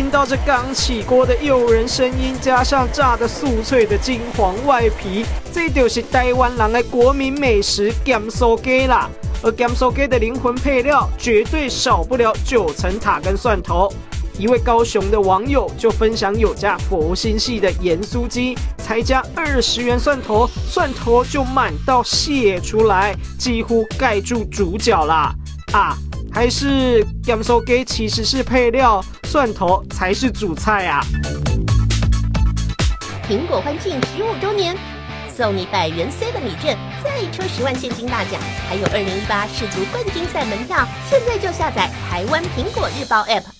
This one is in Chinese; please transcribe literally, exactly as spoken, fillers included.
听到这刚起锅的诱人声音，加上炸的酥脆的金黄外皮，这就是台湾人的国民美食盐酥鸡啦。而盐酥鸡的灵魂配料绝对少不了九层塔跟蒜头。 一位高雄的网友就分享有家佛心系的盐酥鸡，才加二十元蒜头，蒜头就满到泄出来，几乎盖住主角啦！啊，还是盐酥鸡其实是配料，蒜头才是主菜啊！苹果欢庆十五周年，送你百元 C 的礼券，再抽十万现金大奖，还有二零一八世足冠军赛门票，现在就下载台湾苹果日报 App。